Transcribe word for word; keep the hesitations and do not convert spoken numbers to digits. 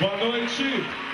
Boa noite.